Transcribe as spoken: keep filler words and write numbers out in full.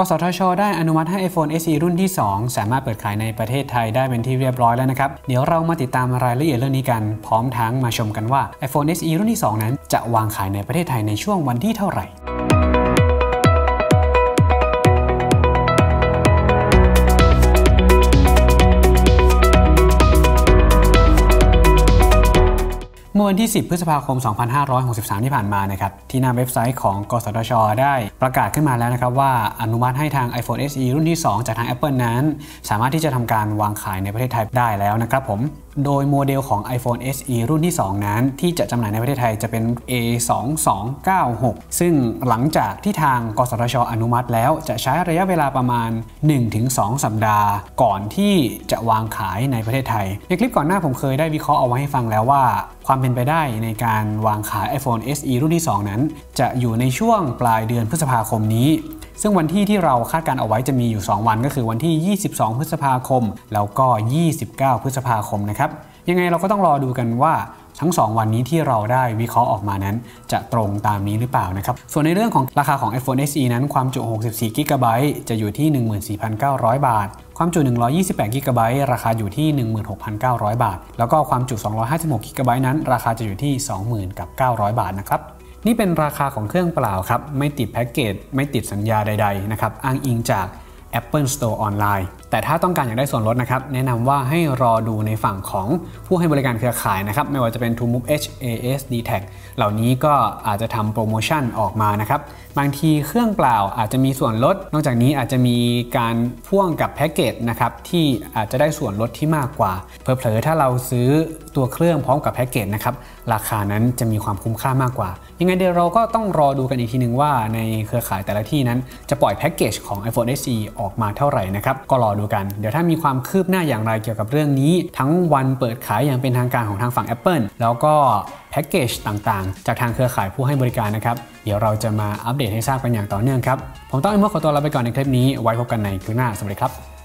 กสทช.ได้อนุมัติให้ iPhone เอส อี รุ่นที่สองสามารถเปิดขายในประเทศไทยได้เป็นที่เรียบร้อยแล้วนะครับเดี๋ยวเรามาติดตามรายละเอียดเรื่องนี้กันพร้อมทั้งมาชมกันว่า iPhone เอส อี รุ่นที่สองนั้นจะวางขายในประเทศไทยในช่วงวันที่เท่าไหร่เมื่อวันที่สิบพฤษภาคมสองพันห้าร้อยหกสิบสามที่ผ่านมานะครับที่หน้าเว็บไซต์ของกสทช.ได้ประกาศขึ้นมาแล้วนะครับว่าอนุมัติให้ทาง iPhone เอส อี รุ่นที่สองจากทาง Apple นั้นสามารถที่จะทำการวางขายในประเทศไทยได้แล้วนะครับผมโดยโมเดลของ iPhone เอส อี รุ่นที่สองนั้นที่จะจำหน่ายในประเทศไทยจะเป็น เอ สองสองเก้าหก ซึ่งหลังจากที่ทางกสทช.อนุมัติแล้วจะใช้ระยะเวลาประมาณ หนึ่งถึงสอง สัปดาห์ก่อนที่จะวางขายในประเทศไทยในคลิปก่อนหน้าผมเคยได้วิเคราะห์เอาไว้ให้ฟังแล้วว่าความเป็นไปได้ในการวางขาย iPhone เอส อี รุ่นที่สองนั้นจะอยู่ในช่วงปลายเดือนพฤษภาคมนี้ซึ่งวันที่ที่เราคาดการเอาไว้จะมีอยู่สองวันก็คือวันที่ยี่สิบสองพฤษภาคมแล้วก็ยี่สิบเก้าพฤษภาคมนะครับยังไงเราก็ต้องรอดูกันว่าทั้งสองวันนี้ที่เราได้วิเคราะห์ออกมานั้นจะตรงตามนี้หรือเปล่านะครับส่วนในเรื่องของราคาของ iPhone เอส อี นั้นความจุ หกสิบสี่กิกะไบต์ จะอยู่ที่ หนึ่งหมื่นสี่พันเก้าร้อย บาทความจุ หนึ่งร้อยยี่สิบแปดกิกะไบต์ ราคาอยู่ที่ หนึ่งหมื่นหกพันเก้าร้อย บาทแล้วก็ความจุ สองร้อยห้าสิบหกกิกะไบต์ นั้นราคาจะอยู่ที่ สองหมื่นเก้าร้อย บาทนะครับนี่เป็นราคาของเครื่องเปล่าครับไม่ติดแพ็กเกจไม่ติดสัญญาใดๆนะครับอ้างอิงจาก Apple Store Online แต่ถ้าต้องการอยากได้ส่วนลดนะครับแนะนำว่าให้รอดูในฝั่งของผู้ให้บริการเครือข่ายนะครับไม่ว่าจะเป็น ทู มูฟ Edge เอ เอส ดี แท็ก เหล่านี้ก็อาจจะทำโปรโมชั่นออกมานะครับบางทีเครื่องเปล่าอาจจะมีส่วนลดนอกจากนี้อาจจะมีการพ่วงกับแพ็กเกจนะครับที่อาจจะได้ส่วนลดที่มากกว่าเผลอๆถ้าเราซื้อตัวเครื่องพร้อมกับแพ็กเกจนะครับราคานั้นจะมีความคุ้มค่ามากกว่ายังไงเดี๋ยวเราก็ต้องรอดูกันอีกทีนึงว่าในเครือข่ายแต่ละที่นั้นจะปล่อยแพ็กเกจของ iPhone เอส อี ออกมาเท่าไหร่นะครับก็รอดูกันเดี๋ยวถ้ามีความคืบหน้าอย่างไรเกี่ยวกับเรื่องนี้ทั้งวันเปิดขายอย่างเป็นทางการของทางฝั่ง Apple แล้วก็แพ็กเกจต่างๆจากทางเครือข่ายผู้ให้บริการนะครับเดี๋ยวเราจะมาอัปเดตให้ทราบกันอย่างต่อเนื่องครับผมต้องอิมโมขอตัวลาไปก่อนในคลิปนี้ไว้พบกันในคลิปหน้าสวัสดีครับ